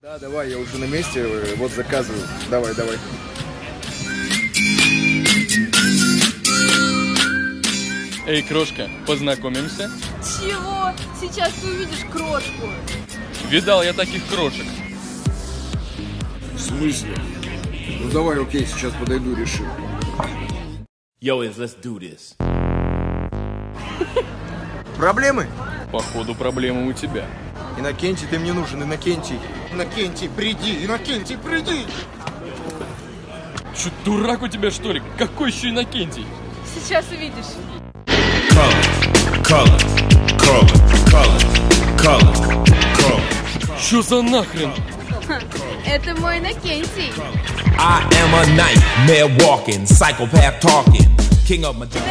Да, давай, я уже на месте, вот заказываю. Давай, давай. Эй, крошка, познакомимся? Чего? Сейчас ты увидишь крошку. Видал я таких крошек. В смысле? Ну давай, окей, сейчас подойду, решу. Yo, let's do this. Проблемы? Походу, проблемы у тебя. Иннокентий, ты мне нужен, Иннокентий. Иннокентий, приди, Иннокентий, приди! Чё, дурак у тебя, что ли? Какой еще Иннокентий? Сейчас увидишь. Чё за нахрен? Это мой Иннокентий. Иннокентий.